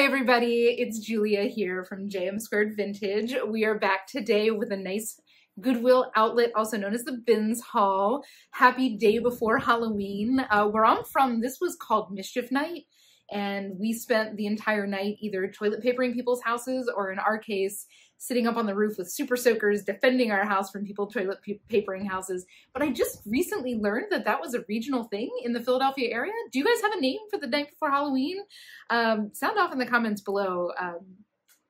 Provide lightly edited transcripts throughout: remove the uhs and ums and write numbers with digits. Hi everybody, it's Julia here from JM Squared Vintage. We are back today with a nice Goodwill outlet, also known as the Bins Haul. Happy day before Halloween. Where I'm from, this was called Mischief Night, and we spent the entire night either toilet papering people's houses or, in our case, sitting up on the roof with super soakers defending our house from people toilet papering houses. But I just recently learned that that was a regional thing in the Philadelphia area. Do you guys have a name for the night before Halloween? Sound off in the comments below.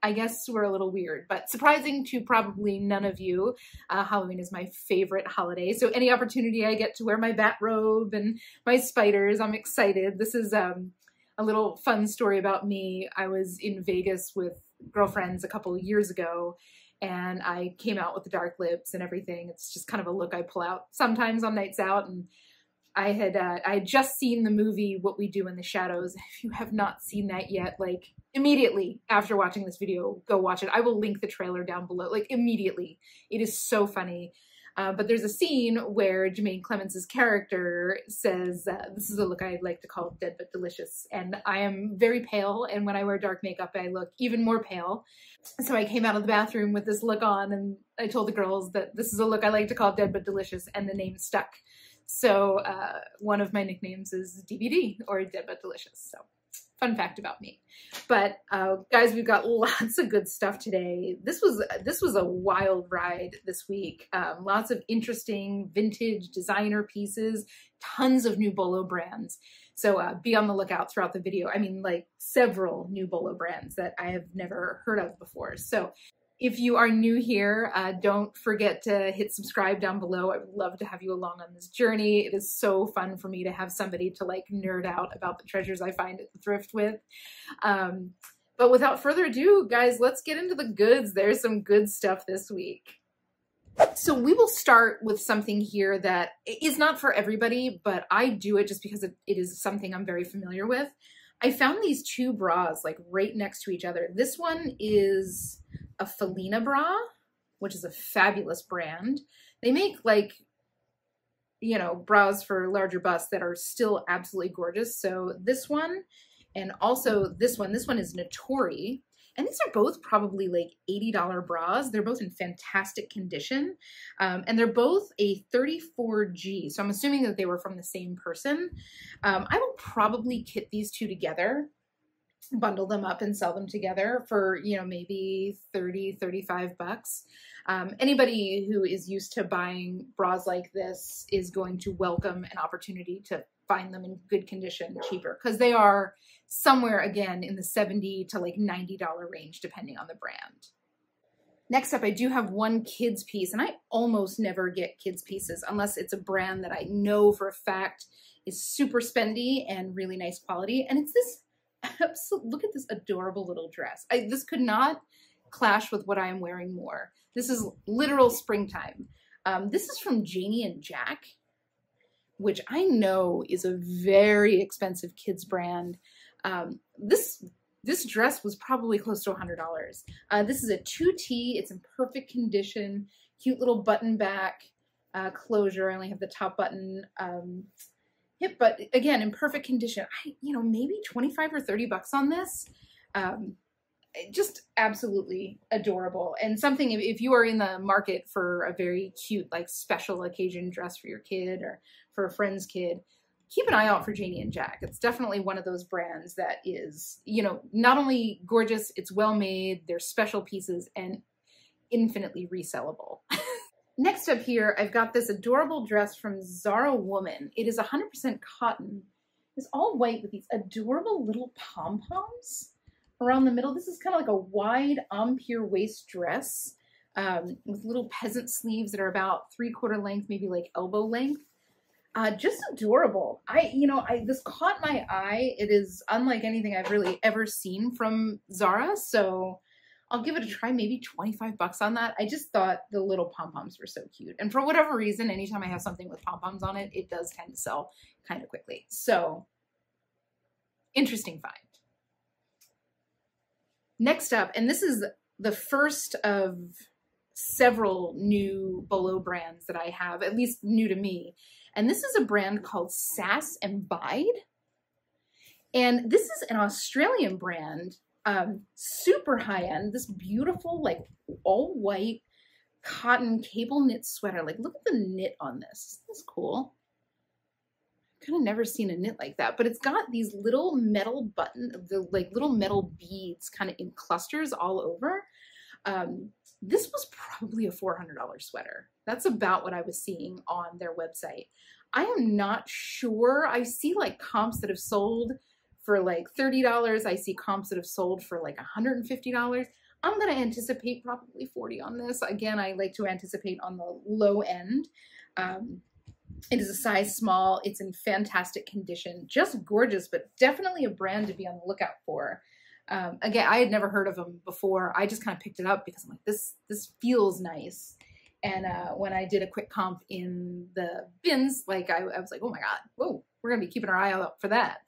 I guess we're a little weird, but surprising to probably none of you. Halloween is my favorite holiday, so any opportunity I get to wear my bat robe and my spiders, I'm excited. This is a little fun story about me. I was in Vegas with girlfriends a couple years ago, and I came out with the dark lips and everything. It's just kind of a look I pull out sometimes on nights out, and I had just seen the movie What We Do in the Shadows. If you have not seen that yet, like immediately after watching this video, go watch it. I will link the trailer down below, like immediately. It is so funny. But there's a scene where Jemaine Clements' character says, this is a look I like to call dead but delicious. And I am very pale, and when I wear dark makeup, I look even more pale. So I came out of the bathroom with this look on, and I told the girls that this is a look I like to call dead but delicious, and the name stuck. So one of my nicknames is DBD, or Dead But Delicious. So fun fact about me. But guys, we've got lots of good stuff today. This was a wild ride this week. Lots of interesting vintage designer pieces, tons of new Bolo brands. So be on the lookout throughout the video. I mean, like several new Bolo brands that I have never heard of before. So if you are new here, don't forget to hit subscribe down below. I would love to have you along on this journey. It is so fun for me to have somebody to like nerd out about the treasures I find at the thrift with. But without further ado, guys, let's get into the goods. There's some good stuff this week. So we will start with something here that is not for everybody, but I do it just because it is something I'm very familiar with. I found these two bras like right next to each other. This one is a Felina bra, which is a fabulous brand. They make like, you know, bras for larger busts that are still absolutely gorgeous. So this one, and also this one is Notori. And these are both probably like $80 bras. They're both in fantastic condition. And they're both a 34G. So I'm assuming that they were from the same person. I will probably kit these two together, bundle them up and sell them together for, you know, maybe $30, $35. Anybody who is used to buying bras like this is going to welcome an opportunity to find them in good condition cheaper, because they are somewhere again in the $70 to like $90 range, depending on the brand. Next up, I do have one kids piece, and I almost never get kids pieces unless it's a brand that I know for a fact is super spendy and really nice quality. And it's this absolutely, look at this adorable little dress. This could not clash with what I am wearing more. This is literal springtime. This is from Janie and Jack, which I know is a very expensive kids brand. This dress was probably close to $100. This is a 2T. It's in perfect condition. Cute little button back closure. I only have the top button. Yep, but again, in perfect condition. You know, maybe $25 or $30 on this. Just absolutely adorable. And something, if you are in the market for a very cute, like special occasion dress for your kid or for a friend's kid, keep an eye out for Janie and Jack. It's definitely one of those brands that is, you know, not only gorgeous, it's well made, they're special pieces, and infinitely resellable. Next up here, I've got this adorable dress from Zara Woman. It is 100% cotton. It's all white with these adorable little pom-poms around the middle. This is kind of like a wide ompier waist dress with little peasant sleeves that are about 3/4 length, maybe like elbow length. Just adorable. This caught my eye. It is unlike anything I've really ever seen from Zara, so I'll give it a try, maybe $25 on that. I just thought the little pom-poms were so cute. And for whatever reason, anytime I have something with pom-poms on it, it does tend to sell kind of quickly. So, interesting find. Next up, and this is the first of several new Bolo brands that I have, at least new to me. And this is a brand called Sass and Bide. And this is an Australian brand. super high-end, this beautiful, like, all-white cotton cable knit sweater. Like, look at the knit on this. This is cool. I've kind of never seen a knit like that, but it's got these little metal button, the like little metal beads kind of in clusters all over. This was probably a $400 sweater. That's about what I was seeing on their website. I am not sure. I see like comps that have sold for like $30. I see comps that have sold for like $150. I'm going to anticipate probably $40 on this. Again, I like to anticipate on the low end. It is a size small. It's in fantastic condition. Just gorgeous, but definitely a brand to be on the lookout for. Again, I had never heard of them before. I just kind of picked it up because I'm like, this feels nice. And when I did a quick comp in the bins, like I was like, oh my God, whoa, we're going to be keeping our eye out for that.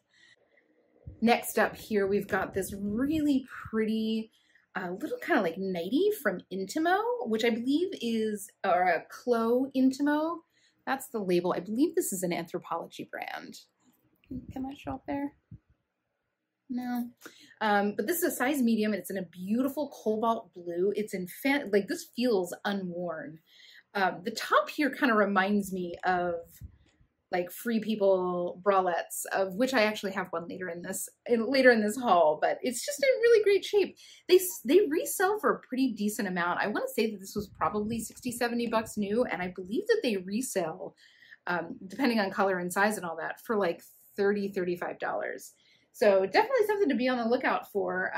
Next up here, we've got this really pretty little kind of like nightie from Intimo, which I believe is, or a Chloe Intimo. That's the label. I believe this is an Anthropologie brand. Can I show up there? No. But this is a size medium, and it's in a beautiful cobalt blue. It's in like, this feels unworn. The top here kind of reminds me of like Free People bralettes, of which I actually have one later in this haul, but it's just in really great shape. They resell for a pretty decent amount. I want to say that this was probably 60, 70 bucks new, and I believe that they resell, depending on color and size and all that, for like $30, $35. So definitely something to be on the lookout for.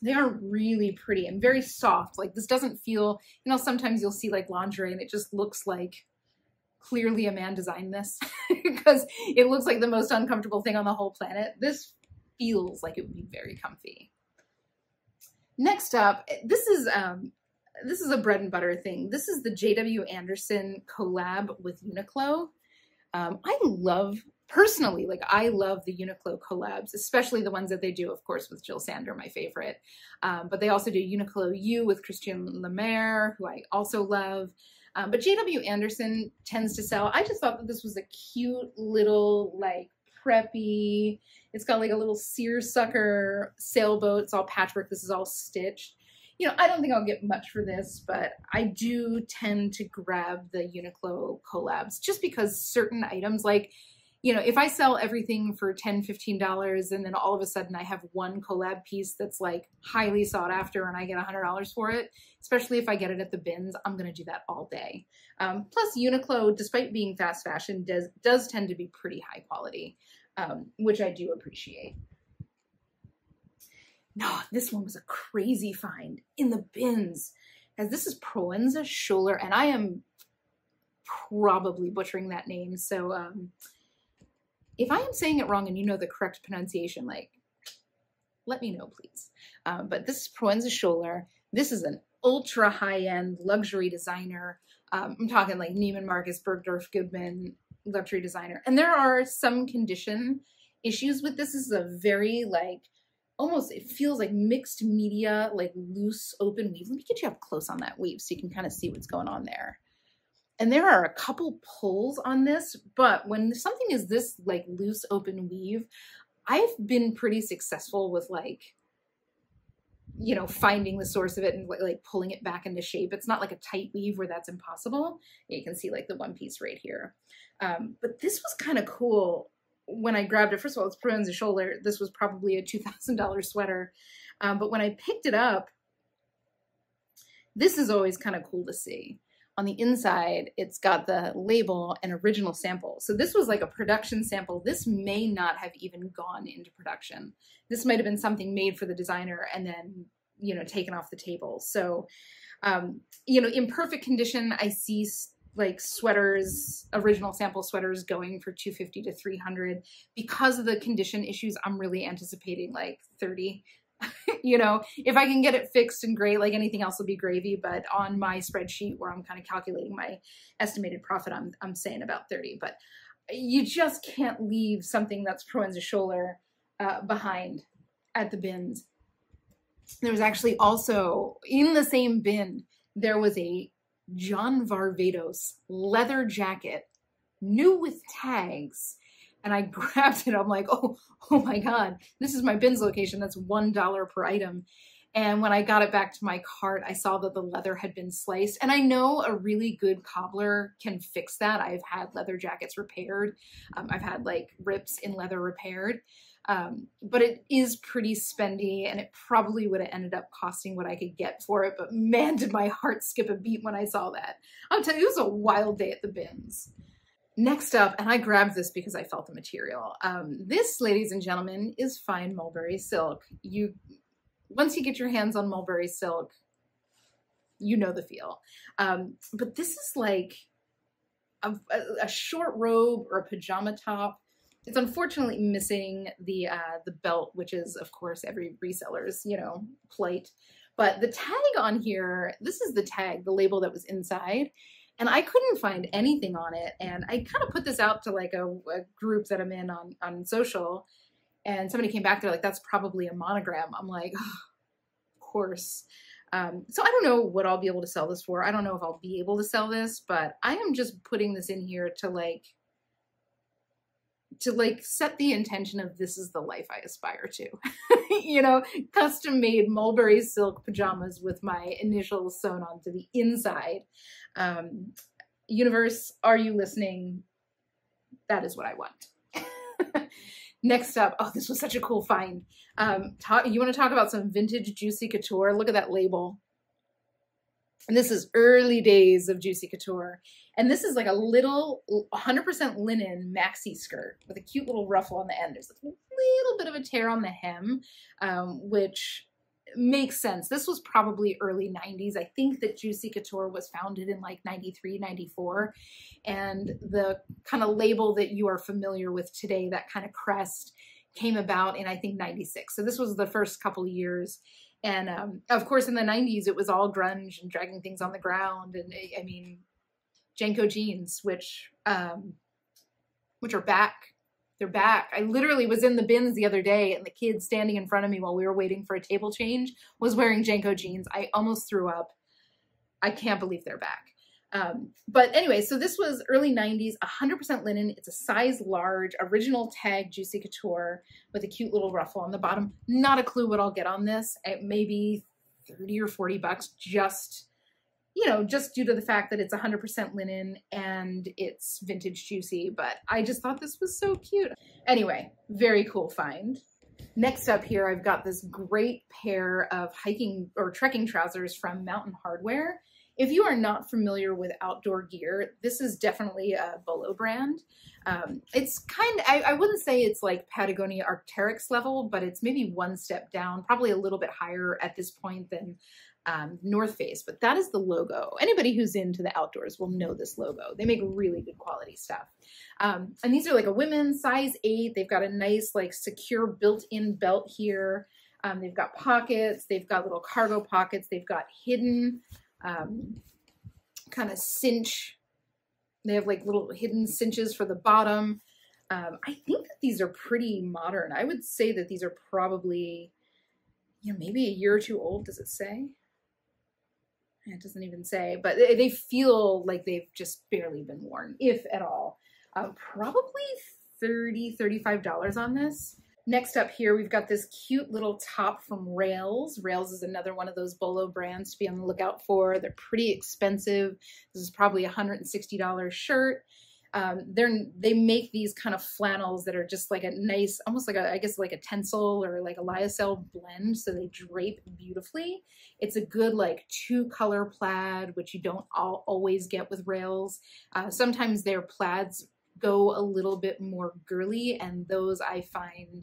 They are really pretty and very soft. Like, this doesn't feel, you know, sometimes you'll see like lingerie and it just looks like clearly a man designed this because it looks like the most uncomfortable thing on the whole planet. This feels like it would be very comfy. Next up, this is a bread and butter thing. This is the JW Anderson collab with Uniqlo. I love the Uniqlo collabs, especially the ones that they do, of course, with Jill Sander, my favorite. But they also do Uniqlo U with Christian Lemaire, who I also love. But JW Anderson tends to sell. I just thought that this was a cute little, like, preppy. It's got like a little seersucker sailboat. It's all patchwork. This is all stitched. You know, I don't think I'll get much for this, but I do tend to grab the Uniqlo collabs just because certain items, like, you know, if I sell everything for $10, $15, and then all of a sudden I have one collab piece that's like highly sought after and I get $100 for it, especially if I get it at the bins, I'm going to do that all day. Plus Uniqlo, despite being fast fashion, does tend to be pretty high quality, which I do appreciate. No, this one was a crazy find in the bins, as this is Proenza Schouler, and I am probably butchering that name. So, if I am saying it wrong and you know the correct pronunciation, like, let me know, please. But this is Proenza Schouler. This is an ultra high-end luxury designer. I'm talking like Neiman Marcus, Bergdorf Goodman luxury designer. And there are some condition issues with this. This is a very, like, almost, it feels like mixed media, like loose open weave. Let me get you up close on that weave so you can kind of see what's going on there. And there are a couple pulls on this, but when something is this like loose open weave, I've been pretty successful with, like, you know, finding the source of it and like pulling it back into shape. It's not like a tight weave where that's impossible. You can see like the one piece right here. But this was kind of cool when I grabbed it. First of all, it's Proenza Schouler. This was probably a $2,000 sweater. But when I picked it up, this is always kind of cool to see. On the inside, it's got the label and original sample. So this was like a production sample. This may not have even gone into production. This might have been something made for the designer and then, you know, taken off the table. So, you know, in perfect condition, I see like sweaters, original sample sweaters going for $250 to $300. Because of the condition issues, I'm really anticipating like $30. You know, if I can get it fixed and great, like, anything else will be gravy. But on my spreadsheet where I'm kind of calculating my estimated profit, I'm saying about 30. But you just can't leave something that's Proenza Schouler behind at the bins. There was actually also, in the same bin, there was a John Varvatos leather jacket, new with tags, and I grabbed it. I'm like, oh my God, this is my bins location. That's $1 per item. And when I got it back to my cart, I saw that the leather had been sliced. And I know a really good cobbler can fix that. I've had leather jackets repaired. I've had like rips in leather repaired. But it is pretty spendy, and it probably would have ended up costing what I could get for it. But man, did my heart skip a beat when I saw that. I'll tell you, it was a wild day at the bins. Next up, and I grabbed this because I felt the material. This, ladies and gentlemen, is fine mulberry silk. Once you get your hands on mulberry silk, you know the feel. But this is like a short robe or a pajama top. It's unfortunately missing the belt, which is, of course, every reseller's, you know, plight. But the tag on here, this is the tag, the label that was inside. And I couldn't find anything on it. And I kind of put this out to like a group that I'm in on social. And somebody came back, they're like, that's probably a monogram. I'm like, oh, of course. So I don't know what I'll be able to sell this for. I don't know if I'll be able to sell this, but I am just putting this in here to set the intention of this is the life I aspire to. You know, custom made mulberry silk pajamas with my initials sewn onto the inside. Universe, are you listening? That is what I want. Next up, oh, this was such a cool find. You want to talk about some vintage Juicy Couture? Look at that label. And this is early days of Juicy Couture. And this is like a little 100% linen maxi skirt with a cute little ruffle on the end. There's a little bit of a tear on the hem, which makes sense. This was probably early 90s. I think that Juicy Couture was founded in like 93, 94. And the kind of label that you are familiar with today, that kind of crest, came about in, I think, 96. So this was the first couple of years. And of course, in the 90s, it was all grunge and dragging things on the ground. And I mean, Jenco jeans, which are back. They're back. I literally was in the bins the other day, and the kid standing in front of me while we were waiting for a table change was wearing Jenco jeans. I almost threw up. I can't believe they're back. But anyway, so this was early 90s, 100% linen. It's a size large, original tag Juicy Couture with a cute little ruffle on the bottom. Not a clue what I'll get on this. It may be 30 or 40 bucks just due to the fact that it's 100% linen and it's vintage Juicy, but I just thought this was so cute. Anyway, very cool find. Next up here, I've got this great pair of hiking or trekking trousers from Mountain Hardware. If you are not familiar with outdoor gear, this is definitely a BOLO brand. It's kind of, I wouldn't say it's like Patagonia Arc'teryx level, but it's maybe one step down, probably a little bit higher at this point than North Face, but that is the logo. Anybody who's into the outdoors will know this logo. They make really good quality stuff. And these are like a women's size 8. They've got a nice like secure built-in belt here. They've got pockets. They've got little cargo pockets. They've got hidden kind of cinch. They have like little hidden cinches for the bottom. I think that these are pretty modern. I would say that these are probably, you know, maybe a year or two old. Does it say? It doesn't even say, but they feel like they've just barely been worn, if at all. Probably $30, $35 on this. Next up here, we've got this cute little top from Rails. Rails is another one of those BOLO brands to be on the lookout for. They're pretty expensive. This is probably a $160 shirt. They make these kind of flannels that are just like a nice, almost like a, I guess like a tencel or like a lyocell blend. So they drape beautifully. It's a good like 2-color plaid, which you don't always get with Rails. Sometimes their plaids go a little bit more girly, and those I find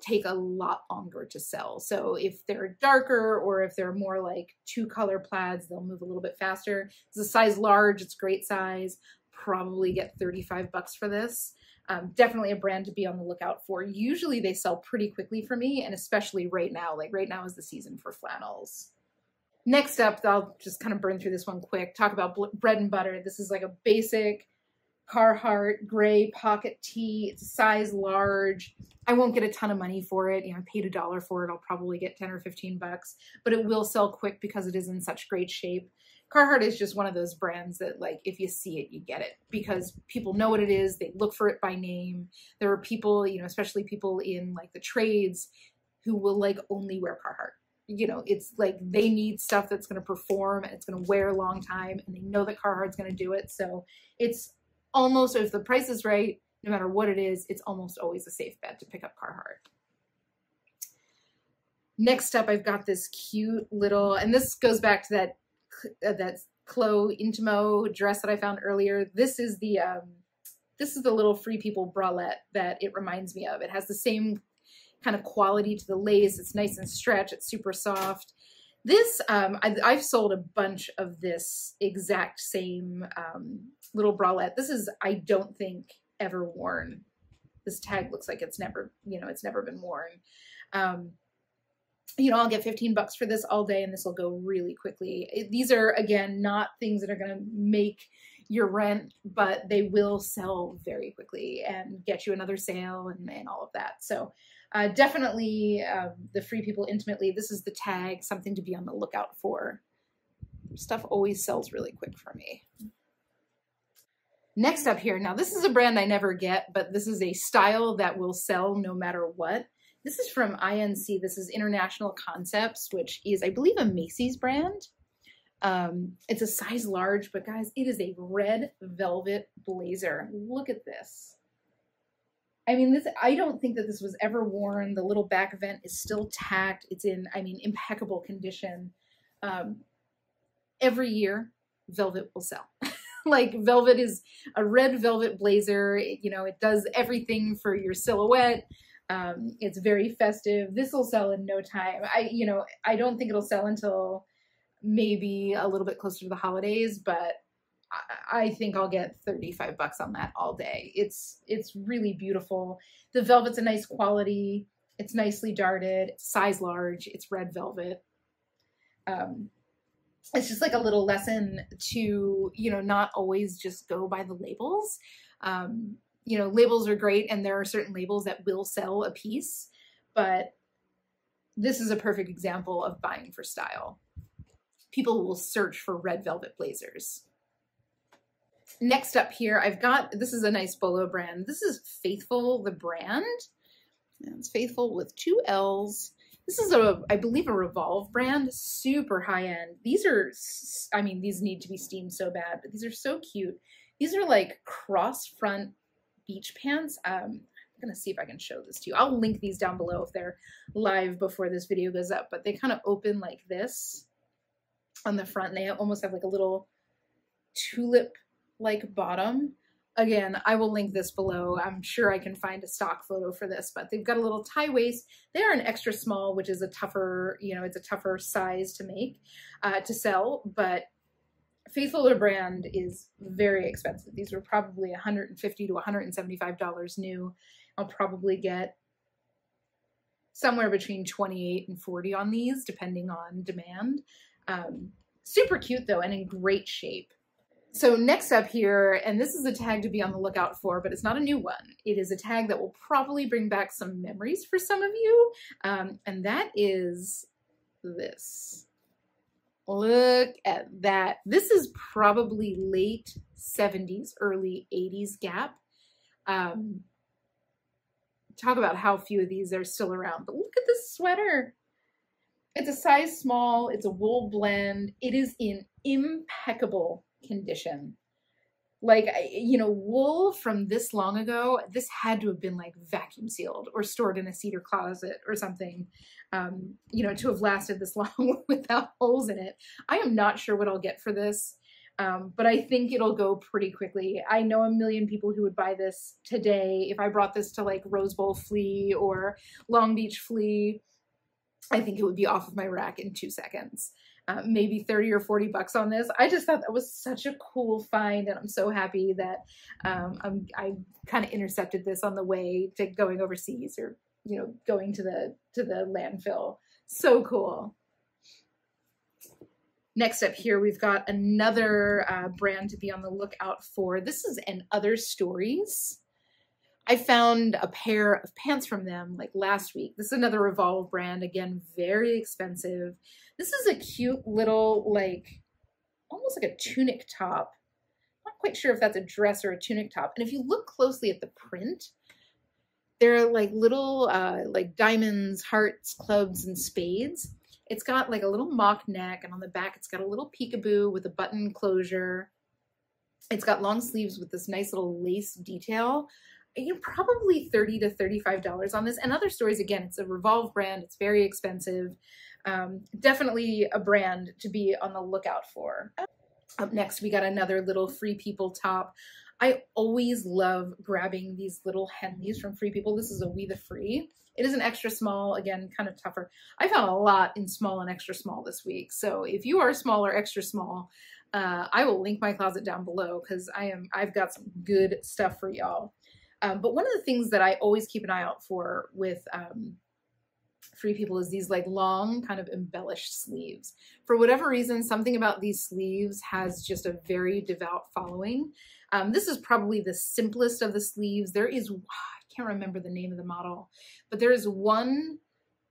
take a lot longer to sell. So if they're darker or if they're more like 2-color plaids, they'll move a little bit faster. It's a size large, it's great size. Probably get 35 bucks for this. Definitely a brand to be on the lookout for. Usually they sell pretty quickly for me, and especially right now, like right now is the season for flannels. Next up, I'll just kind of burn through this one quick, talk about bread and butter. This is like a basic Carhartt gray pocket tee. It's a size large. I won't get a ton of money for it. You know, I paid $1 for it. I'll probably get 10 or 15 bucks, but it will sell quick because it is in such great shape. Carhartt is just one of those brands that, like, if you see it, you get it, because people know what it is. They look for it by name. There are people, you know, especially people in, like, the trades who will, like, only wear Carhartt. You know, it's like they need stuff that's going to perform and it's going to wear a long time, and they know that Carhartt's going to do it. So it's almost, if the price is right, no matter what it is, it's almost always a safe bet to pick up Carhartt. Next up, I've got this cute little, and this goes back to that Chloe Intimo dress that I found earlier. This is the little Free People bralette that it reminds me of. It has the same kind of quality to the lace. It's nice and stretch. It's super soft. This, I've sold a bunch of this exact same little bralette. This is, I don't think, ever worn. This tag looks like it's never, you know, it's never been worn. You know, I'll get 15 bucks for this all day, and this will go really quickly. These are, again, not things that are going to make your rent, but they will sell very quickly and get you another sale and all of that. So definitely the Free People Intimately. This is the tag, something to be on the lookout for. Stuff always sells really quick for me. Next up here, now this is a brand I never get, but this is a style that will sell no matter what. This is from INC. This is International Concepts, which is, I believe, a Macy's brand. It's a size large, but guys, it is a red velvet blazer. Look at this. I mean, this, I don't think that this was ever worn. The little back vent is still tacked. It's in, I mean, impeccable condition. Every year, velvet will sell. Like, velvet is a red velvet blazer. It, you know, it does everything for your silhouette. It's very festive. This will sell in no time. You know, I don't think it'll sell until maybe a little bit closer to the holidays, but I think I'll get 35 bucks on that all day. It's really beautiful. The velvet's a nice quality. It's nicely darted, size large. It's red velvet. It's just like a little lesson to, you know, not always just go by the labels. You know, labels are great, and there are certain labels that will sell a piece, but this is a perfect example of buying for style. People will search for red velvet blazers. Next up here, I've got, this is a nice Bolo brand. This is Faithful, the brand. It's Faithful with two L's. This is a, I believe, a Revolve brand, super high end. These are, I mean, these need to be steamed so bad, but these are so cute. These are like cross front beach pants. I'm gonna see if I can show this to you. I'll link these down below if they're live before this video goes up, but they kind of open like this on the front, and they almost have like a little tulip-like bottom. Again, I will link this below. I'm sure I can find a stock photo for this, but they've got a little tie waist. They are an extra small, which is a tougher, you know, it's a tougher size to make, to sell, but Faithful brand is very expensive. These were probably $150 to $175 new. I'll probably get somewhere between $28 and $40 on these, depending on demand. Super cute though, and in great shape. So next up here, and this is a tag to be on the lookout for, but it's not a new one. It is a tag that will probably bring back some memories for some of you, and that is this. Look at that. This is probably late 70s, early 80s Gap. Talk about how few of these are still around, but look at this sweater. It's a size small, it's a wool blend. It is in impeccable condition. Like, you know, wool from this long ago, this had to have been like vacuum sealed or stored in a cedar closet or something, you know, to have lasted this long without holes in it. I am not sure what I'll get for this, but I think it'll go pretty quickly. I know a million people who would buy this today. If I brought this to like Rose Bowl Flea or Long Beach Flea, I think it would be off of my rack in 2 seconds. Maybe 30 or 40 bucks on this. I just thought that was such a cool find, and I'm so happy that I kind of intercepted this on the way to going overseas, or, you know, going to the landfill. So cool. Next up here, we've got another brand to be on the lookout for. This is an Other Stories. I found a pair of pants from them like last week. This is another Revolve brand, again, very expensive. This is a cute little like almost like a tunic top. Not quite sure if that's a dress or a tunic top. And if you look closely at the print, there are like little like diamonds, hearts, clubs, and spades. It's got like a little mock neck, and on the back it's got a little peekaboo with a button closure. It's got long sleeves with this nice little lace detail. You know, probably $30 to $35 on this. And Other Stories, again, it's a Revolve brand. It's very expensive. Definitely a brand to be on the lookout for. Up next, we got another little Free People top. I always love grabbing these little Henleys from Free People. This is a We the Free. It is an extra small, again, kind of tougher. I found a lot in small and extra small this week. So if you are small or extra small, I will link my closet down below because I've got some good stuff for y'all. But one of the things that I always keep an eye out for with Free People is these like long kind of embellished sleeves. For whatever reason, something about these sleeves has just a very devout following. This is probably the simplest of the sleeves. There is, I can't remember the name of the model, but there is one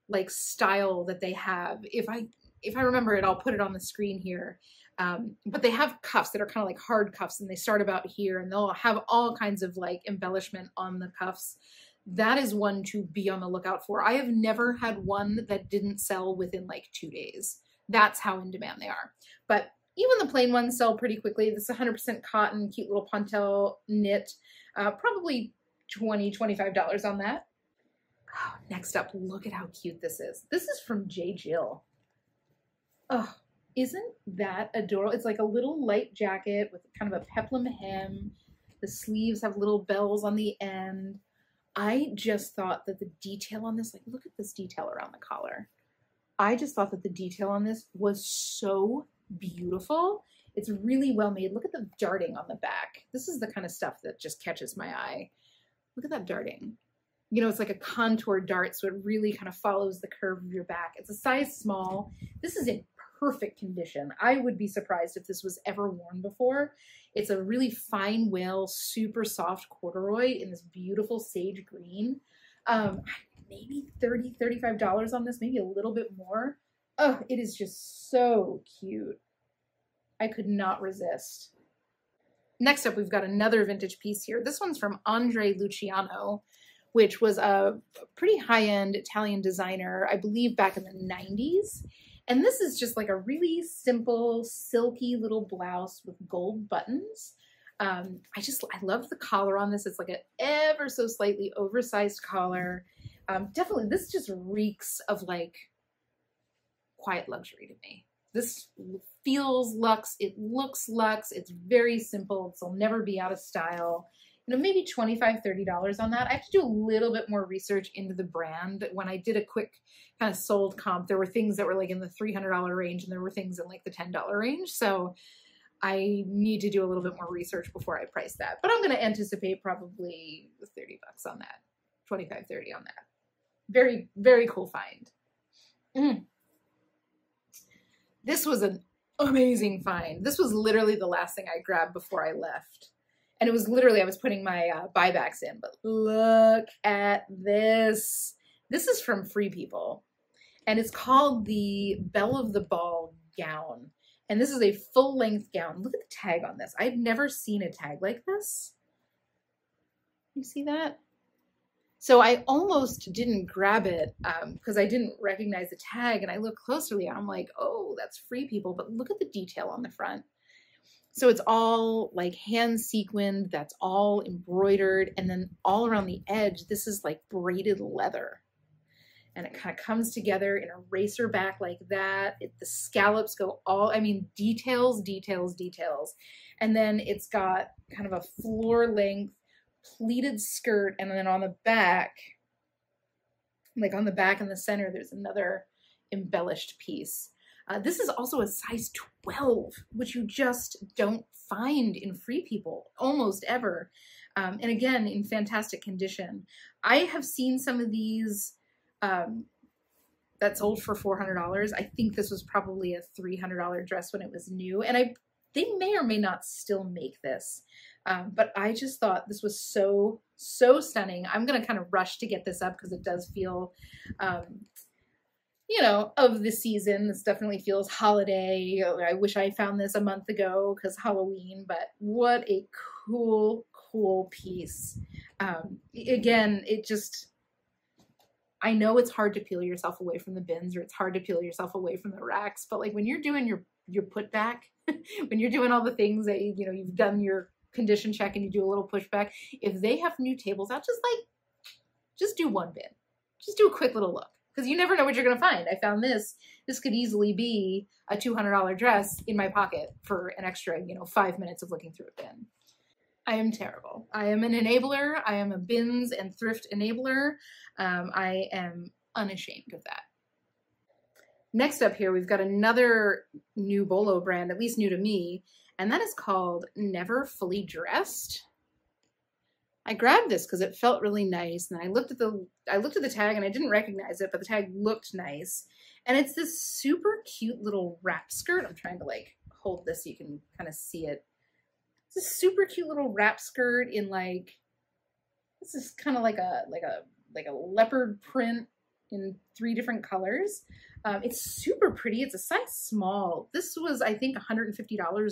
like style that they have. If I remember it, I'll put it on the screen here. But they have cuffs that are kind of like hard cuffs, and they start about here, and they'll have all kinds of like embellishment on the cuffs. That is one to be on the lookout for. I have never had one that didn't sell within like 2 days. That's how in demand they are. But even the plain ones sell pretty quickly. This is 100% cotton, cute little pontel knit, probably $20, $25 on that. Oh, next up, look at how cute this is. This is from J. Jill. Oh, isn't that adorable? It's like a little light jacket with kind of a peplum hem. The sleeves have little bells on the end. I just thought that the detail on this, like look at this detail around the collar. I just thought that the detail on this was so beautiful. It's really well made. Look at the darting on the back. This is the kind of stuff that just catches my eye. Look at that darting. You know, it's like a contour dart, so it really kind of follows the curve of your back. It's a size small. This is in perfect condition. I would be surprised if this was ever worn before. It's a really fine whale, super soft corduroy in this beautiful sage green. Maybe $30, $35 on this, maybe a little bit more. Oh, it is just so cute. I could not resist. Next up, we've got another vintage piece here. This one's from Andre Luciano, which was a pretty high-end Italian designer, I believe back in the 90s. And this is just like a really simple, silky little blouse with gold buttons. I love the collar on this. It's like an ever so slightly oversized collar. Definitely, this just reeks of like quiet luxury to me. This feels luxe, it looks luxe, it's very simple, it'll never be out of style. You know, maybe $25, $30 on that. I have to do a little bit more research into the brand. When I did a quick kind of sold comp, there were things that were like in the $300 range, and there were things in like the $10 range. So I need to do a little bit more research before I price that. But I'm going to anticipate probably $30 on that, $25, $30 on that. Very, very cool find. This was an amazing find. This was literally the last thing I grabbed before I left. And it was literally, I was putting my buybacks in, but look at this. This is from Free People, and it's called the Belle of the Ball gown. And this is a full length gown. Look at the tag on this. I've never seen a tag like this. You see that? So I almost didn't grab it because I didn't recognize the tag, and I looked closely and I'm like, oh, that's Free People, but look at the detail on the front. So it's all like hand sequined, that's all embroidered, and then all around the edge, this is like braided leather. And it kind of comes together in a racer back like that. The scallops go all, I mean, details, details, details. And then it's got kind of a floor length pleated skirt, and then on the back, like on the back in the center, there's another embellished piece. This is also a size 12, which you just don't find in Free People almost ever. And again, in fantastic condition. I have seen some of these that sold for $400. I think this was probably a $300 dress when it was new. And they may or may not still make this. But I just thought this was so, so stunning. I'm going to kind of rush to get this up because it does feel... you know, of the season. This definitely feels holiday. I wish I found this a month ago because Halloween, but what a cool, cool piece. Again, it just, I know it's hard to peel yourself away from the bins, or it's hard to peel yourself away from the racks, but like when you're doing your put back, when you're doing all the things that, you know, you've done your condition check and you do a little pushback, if they have new tables out, just like, just do one bin. Just do a quick little look, because you never know what you're gonna find. I found this. This could easily be a $200 dress in my pocket for an extra, you know, 5 minutes of looking through a bin. I am terrible. I am an enabler. I am a bins and thrift enabler. I am unashamed of that. Next up here, we've got another new Bolo brand, at least new to me, and that is called Never Fully Dressed. I grabbed this because it felt really nice, and I looked at the tag and I didn't recognize it, but the tag looked nice. And it's this super cute little wrap skirt. I'm trying to like hold this so you can kind of see it. It's a super cute little wrap skirt in like, this is kind of like a leopard print in 3 different colors. It's super pretty. It's a size small. This was, I think, $150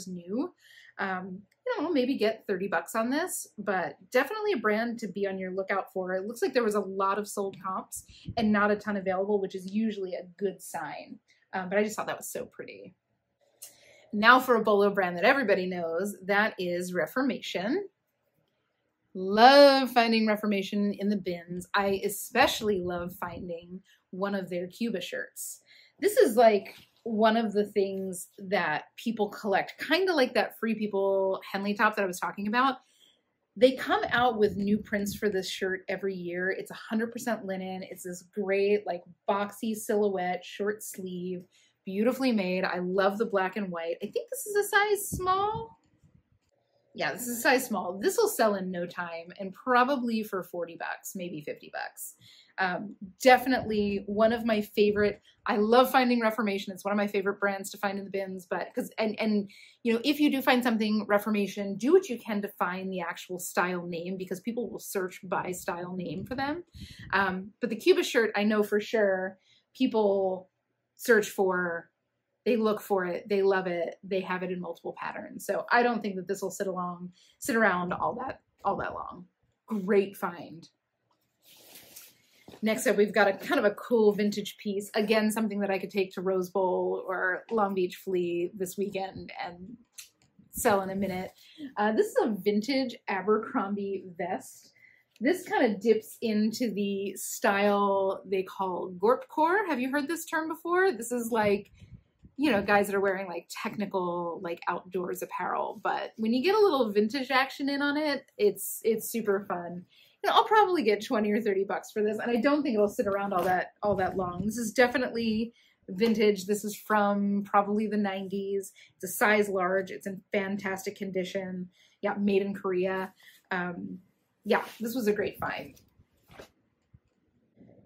new. You know, maybe get 30 bucks on this, but definitely a brand to be on your lookout for. It looks like there was a lot of sold comps and not a ton available, which is usually a good sign. But I just thought that was so pretty. Now for a Bolo brand that everybody knows, that is Reformation. Love finding Reformation in the bins. I especially love finding one of their Cuba shirts. This is like one of the things that people collect, kind of like that Free People Henley top that I was talking about. They come out with new prints for this shirt every year. It's 100% linen. It's this great, like, boxy silhouette, short sleeve, beautifully made. I love the black and white. I think this is a size small. Yeah, this is a size small. This will sell in no time, and probably for 40 bucks, maybe 50 bucks. Definitely one of my favorite. I love finding Reformation. It's one of my favorite brands to find in the bins, but because, and you know, if you do find something Reformation, do what you can to find the actual style name, because people will search by style name for them. But the Cuba shirt, I know for sure people search for, they look for it, they love it, they have it in multiple patterns. So I don't think that this will sit around all that long. Great find. Next up, we've got a kind of a cool vintage piece. Again, something that I could take to Rose Bowl or Long Beach Flea this weekend and sell in a minute. This is a vintage Abercrombie vest. This kind of dips into the style they call gorpcore. Have you heard this term before? This is like, you know, guys that are wearing like technical, like outdoors apparel. But when you get a little vintage action in on it, it's super fun. I'll probably get 20 or 30 bucks for this, and I don't think it'll sit around all that long. This is definitely vintage. This is from probably the 90s. It's a size large. It's in fantastic condition. Yeah, made in Korea. Yeah, this was a great find.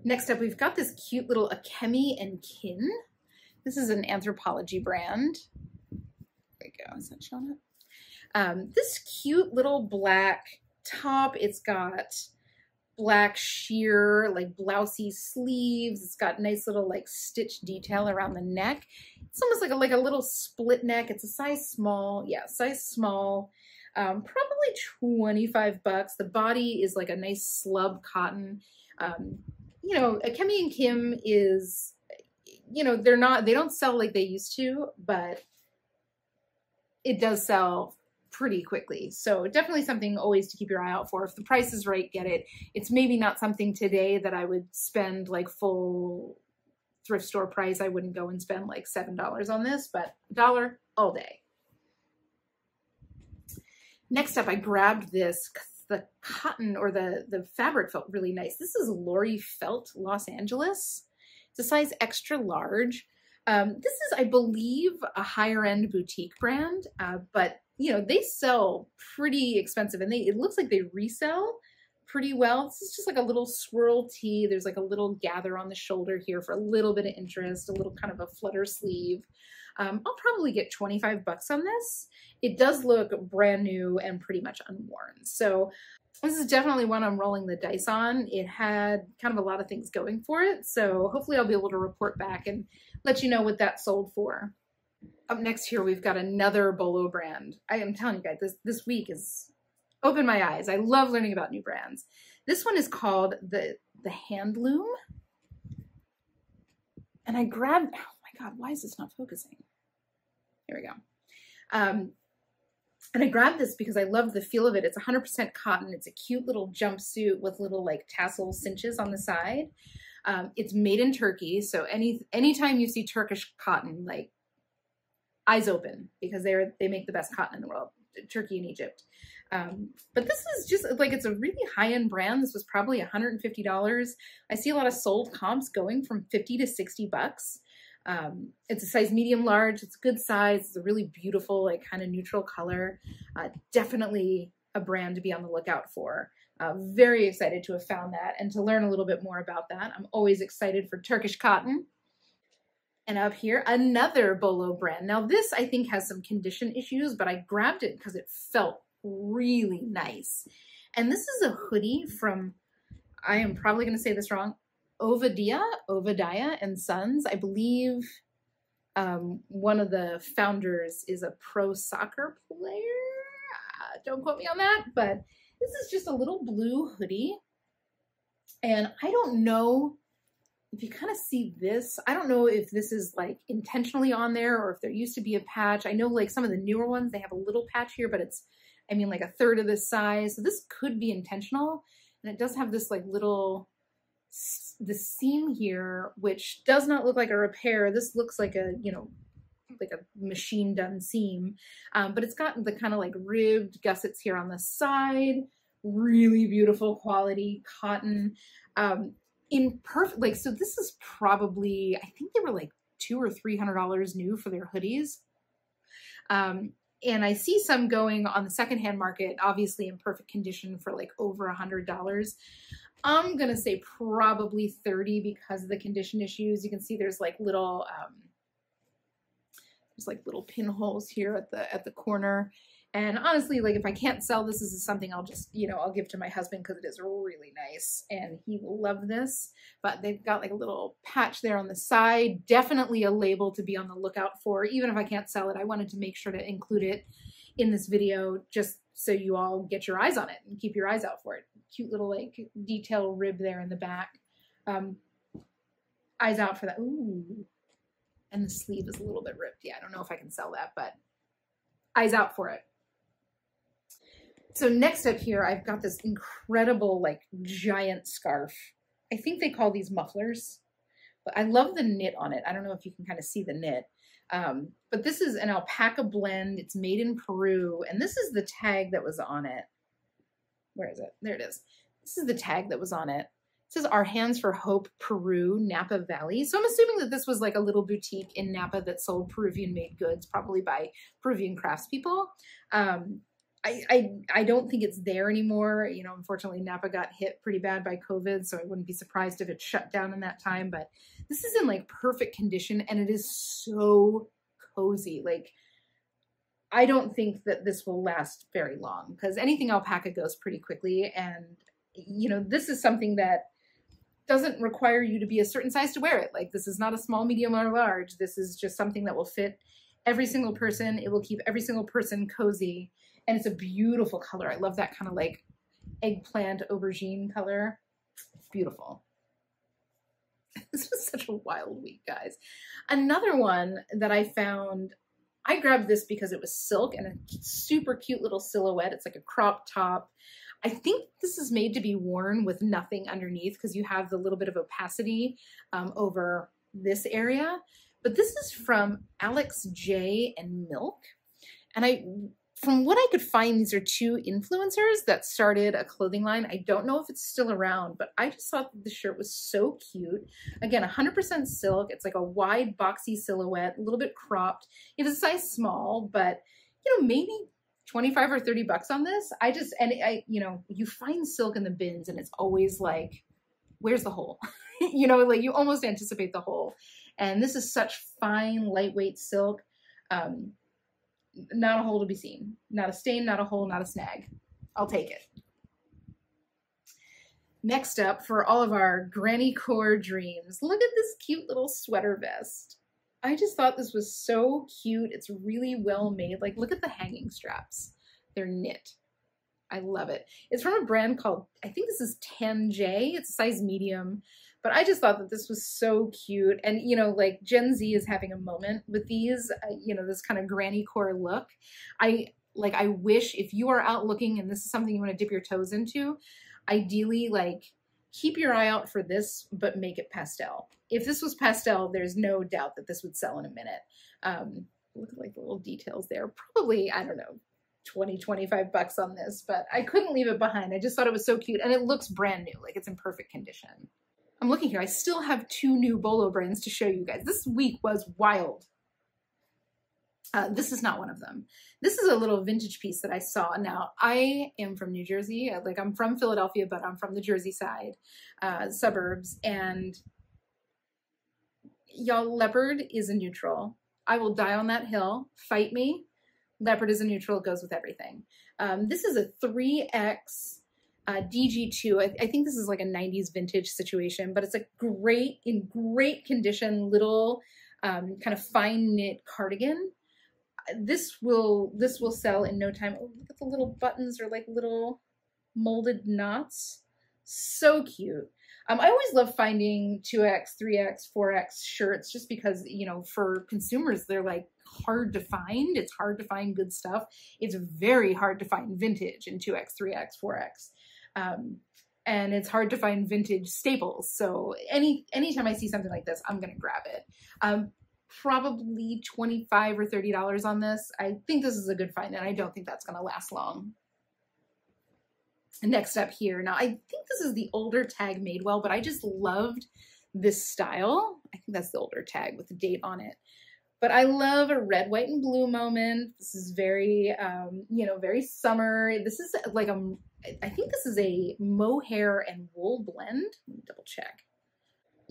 Next up, we've got this cute little Akemi and Kin. This is an Anthropologie brand. There you go. Is that showing up? This cute little black top. It's got black sheer, like, blousey sleeves. It's got nice little, like, stitch detail around the neck. It's almost like a little split neck. It's a size small. Yeah, size small. Probably 25 bucks. The body is like a nice slub cotton. You know, Akemi and Kim is, you know, they don't sell like they used to, but it does sell pretty quickly. So definitely something always to keep your eye out for. If the price is right, get it. It's maybe not something today that I would spend like full thrift store price. I wouldn't go and spend like $7 on this, but $1 all day. Next up, I grabbed this. The cotton or the fabric felt really nice. This is Lori Felt Los Angeles. It's a size extra large. This is, I believe, a higher end boutique brand, but you know, they sell pretty expensive, and it looks like they resell pretty well. This is just like a little swirl tee. There's like a little gather on the shoulder here for a little bit of interest, a little kind of a flutter sleeve. I'll probably get 25 bucks on this. It does look brand new and pretty much unworn. So This is definitely one I'm rolling the dice on. It had kind of a lot of things going for it, so hopefully I'll be able to report back and let you know what that sold for. Up next here, we've got another Bolo brand. I am telling you guys, this week has opened my eyes. I love learning about new brands. This one is called the Handloom. And I grabbed, oh my God, why is this not focusing? Here we go. And I grabbed this because I love the feel of it. It's 100% cotton. It's a cute little jumpsuit with little like tassel cinches on the side. It's made in Turkey. So anytime you see Turkish cotton, like eyes open, because they make the best cotton in the world, Turkey and Egypt. But this is just like, it's a really high-end brand. This was probably $150. I see a lot of sold comps going from $50 to $60. It's a size medium large. It's a good size. It's a really beautiful, like kind of neutral color. Definitely a brand to be on the lookout for. Very excited to have found that and to learn a little bit more about that. I'm always excited for Turkish cotton. And up here, another Bolo brand. Now this I think has some condition issues, but I grabbed it because it felt really nice. And this is a hoodie from, I am probably going to say this wrong, Ovadiah and Sons. I believe one of the founders is a pro soccer player. Don't quote me on that, but this is just a little blue hoodie. And I don't know if you kind of see this, I don't know if this is like intentionally on there or if there used to be a patch. I know like some of the newer ones, they have a little patch here, but it's, I mean, like a third of this size. So this could be intentional. And it does have this like little, the seam here, which does not look like a repair. This looks like a, you know, like a machine done seam, but it's got the kind of like ribbed gussets here on the side, really beautiful quality cotton, in perfect, like, so this is probably, I think they were like $200 or $300 new for their hoodies. And I see some going on the secondhand market, obviously in perfect condition for like over $100. I'm going to say probably $30 because of the condition issues. You can see there's like little pinholes here at the corner. And honestly, like if I can't sell this, this is something I'll just, you know, I'll give to my husband because it is really nice and he will love this. But they've got like a little patch there on the side, definitely a label to be on the lookout for. Even if I can't sell it, I wanted to make sure to include it in this video just so you all get your eyes on it and keep your eyes out for it. Cute little like detail rib there in the back. Eyes out for that. Ooh. And the sleeve is a little bit ripped. Yeah, I don't know if I can sell that, but eyes out for it. So next up here, I've got this incredible, like, giant scarf. I think they call these mufflers, but I love the knit on it. I don't know if you can kind of see the knit, but this is an alpaca blend. It's made in Peru, and this is the tag that was on it. Where is it? There it is. This is the tag that was on it. It says, Our Hands for Hope, Peru, Napa Valley. So I'm assuming that this was like a little boutique in Napa that sold Peruvian-made goods, probably by Peruvian craftspeople. I don't think it's there anymore. You know, unfortunately, Napa got hit pretty bad by COVID, so I wouldn't be surprised if it shut down in that time. But this is in like perfect condition, and it is so cozy. Like, I don't think that this will last very long because anything alpaca goes pretty quickly. And, you know, this is something that doesn't require you to be a certain size to wear it. Like, this is not a small, medium, or large. This is just something that will fit every single person. It will keep every single person cozy. And it's a beautiful color. I love that kind of like eggplant aubergine color. Beautiful. This was such a wild week, guys. Another one that I found, I grabbed this because it was silk and a super cute little silhouette. It's like a crop top. I think this is made to be worn with nothing underneath because you have the little bit of opacity over this area. But this is from Alex J and Milk. And from what I could find, these are two influencers that started a clothing line. I don't know if it's still around, but I just thought that the shirt was so cute. Again, 100% silk. It's like a wide, boxy silhouette, a little bit cropped. It is a size small, but, you know, maybe $25 or $30 on this. You know, you find silk in the bins and it's always like, where's the hole? You know, like you almost anticipate the hole. And this is such fine, lightweight silk. Not a hole to be seen. Not a stain, not a hole, not a snag. I'll take it. Next up, for all of our granny core dreams, look at this cute little sweater vest. I just thought this was so cute. It's really well made. Like, look at the hanging straps. They're knit. I love it. It's from a brand called, I think this is 10J. It's a size medium. But I just thought that this was so cute. And, you know, like, Gen Z is having a moment with these, you know, this kind of granny core look. I wish if you are out looking and this is something you want to dip your toes into, ideally, like, keep your eye out for this, but make it pastel. If this was pastel, there's no doubt that this would sell in a minute. Look at, like, the little details there. Probably, I don't know, 20, 25 bucks on this, but I couldn't leave it behind. I just thought it was so cute, and it looks brand new. Like, it's in perfect condition. I'm looking here. I still have 2 new Bolo brands to show you guys. This week was wild. This is not one of them. This is a little vintage piece that I saw. Now, I am from New Jersey. Like, I'm from Philadelphia, but I'm from the Jersey side, suburbs. And y'all, leopard is a neutral. I will die on that hill. Fight me. Leopard is a neutral. It goes with everything. This is a 3X DG2. I think this is like a 90s vintage situation, but it's a great, in great condition, little kind of fine knit cardigan. This will sell in no time. Oh, look at the little buttons, or like little molded knots. So cute. I always love finding 2X, 3X, 4X shirts, just because, you know, for consumers, they're like hard to find. It's hard to find good stuff. It's very hard to find vintage in 2X, 3X, 4X. And it's hard to find vintage staples. So anytime I see something like this, I'm going to grab it. Probably $25 or $30 on this. I think this is a good find, and I don't think that's going to last long. Next up here. Now, I think this is the older Tag Madewell, but I just loved this style. I think that's the older Tag with the date on it. But I love a red, white, and blue moment. This is very, you know, very summer. This is like a, I think this is a mohair and wool blend. Let me double check.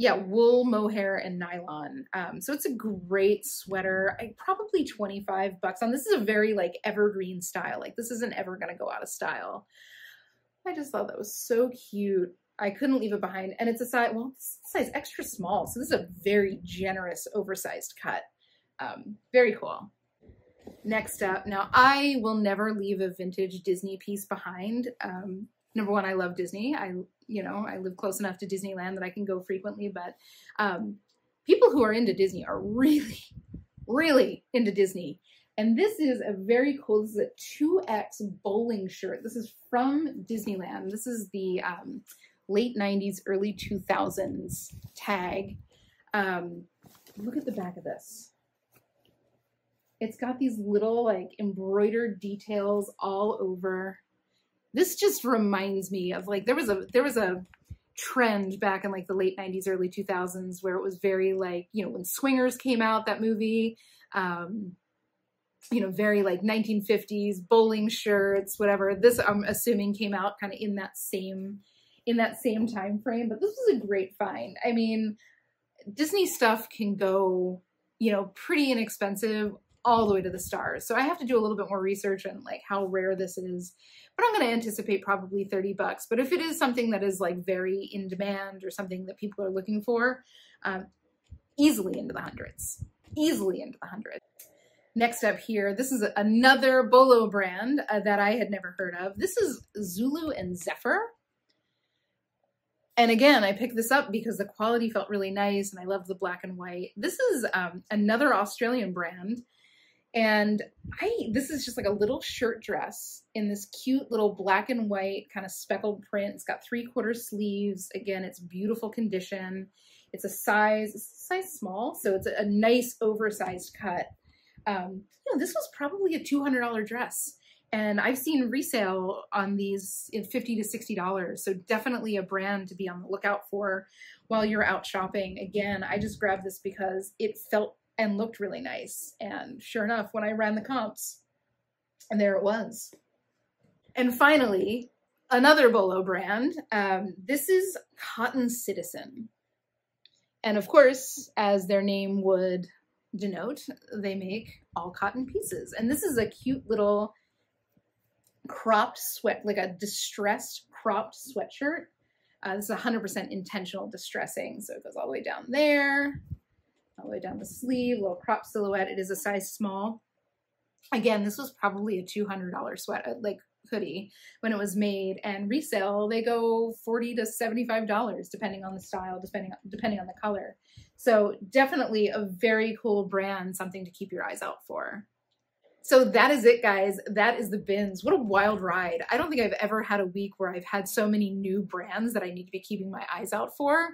Yeah, wool, mohair, and nylon. So it's a great sweater. Probably 25 bucks on. This is a very like evergreen style. Like, this isn't ever gonna go out of style. I just thought that was so cute. I couldn't leave it behind. And it's a size, well, it's a size extra small. So this is a very generous oversized cut. Very cool. Next up. Now, I will never leave a vintage Disney piece behind. Number one, I love Disney. I live close enough to Disneyland that I can go frequently, but people who are into Disney are really, really into Disney. And this is a very cool, this is a 2X bowling shirt. This is from Disneyland. This is the late 90s, early 2000s Tag. Look at the back of this. It's got these little like embroidered details all over. This just reminds me of like, there was a trend back in like the late 90s, early 2000s, where it was very like, you know, when Swingers came out, that movie, you know, very like 1950s bowling shirts, whatever. This, I'm assuming, came out kind of in that same time frame. But this was a great find. I mean, Disney stuff can go, you know, pretty inexpensive all the way to the stars. So I have to do a little bit more research on like how rare this is, but I'm going to anticipate probably 30 bucks. But if it is something that is like very in demand or something that people are looking for, easily into the hundreds, easily into the hundreds. Next up here, this is another Bolo brand that I had never heard of. This is Zulu and Zephyr. And again, I picked this up because the quality felt really nice and I loved the black and white. This is another Australian brand. And this is just like a little shirt dress in this cute little black and white kind of speckled print. It's got 3/4 sleeves. Again, it's beautiful condition. It's a size small, so it's a nice oversized cut. You know, this was probably a $200 dress, and I've seen resale on these in $50 to $60. So definitely a brand to be on the lookout for while you're out shopping. Again, I just grabbed this because it felt and looked really nice. And sure enough, when I ran the comps, and there it was. And finally, another Bolo brand. This is Cotton Citizen. And of course, as their name would denote, they make all cotton pieces. And this is a cute little cropped sweat, like a distressed cropped sweatshirt. This is 100% intentional distressing. So it goes all the way down there, all the way down the sleeve, little crop silhouette. It is a size small. Again, this was probably a $200 sweater, like hoodie, when it was made, and resale, they go $40 to $75, depending on the style, depending on the color. So definitely a very cool brand, something to keep your eyes out for. So that is it, guys. That is the bins. What a wild ride. I don't think I've ever had a week where I've had so many new brands that I need to be keeping my eyes out for.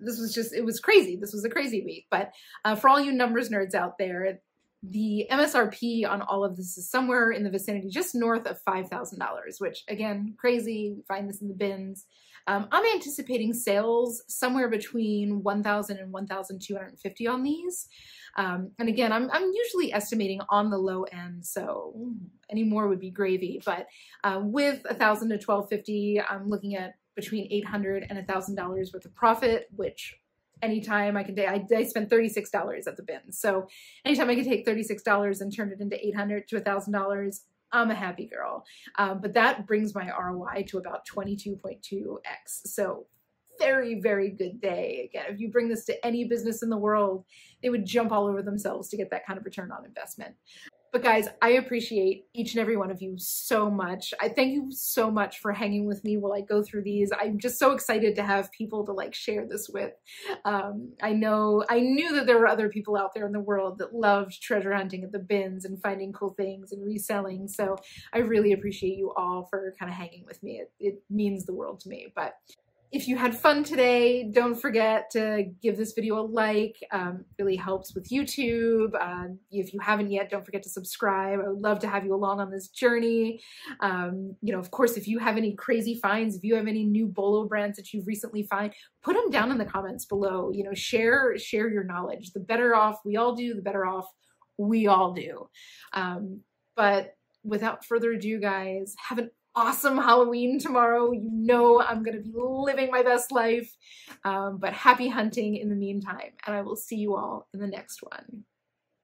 This was just, it was crazy. This was a crazy week. But for all you numbers nerds out there, the MSRP on all of this is somewhere in the vicinity, just north of $5,000, which again, crazy. You find this in the bins. I'm anticipating sales somewhere between $1,000 and $1,250 on these. And again, I'm usually estimating on the low end, so any more would be gravy. But with $1,000 to $1,250, I'm looking at between $800 and $1,000 worth of profit, which anytime I can take, I spent $36 at the bin. So anytime I can take $36 and turn it into $800 to $1,000, I'm a happy girl. But that brings my ROI to about 22.2x. So very, very good day. Again, if you bring this to any business in the world, they would jump all over themselves to get that kind of return on investment. But guys, I appreciate each and every one of you so much. I thank you so much for hanging with me while I go through these. I'm just so excited to have people to like share this with. I knew that there were other people out there in the world that loved treasure hunting at the bins and finding cool things and reselling. So I really appreciate you all for kind of hanging with me. It means the world to me. But if you had fun today, don't forget to give this video a like. Really helps with YouTube. If you haven't yet, don't forget to subscribe. I would love to have you along on this journey. You know, of course, if you have any crazy finds, if you have any new BOLO brands that you've recently found, put them down in the comments below. You know, share your knowledge. The better off we all do, the better off we all do. But without further ado, guys, have an awesome Halloween tomorrow. You know I'm going to be living my best life, but happy hunting in the meantime, and I will see you all in the next one.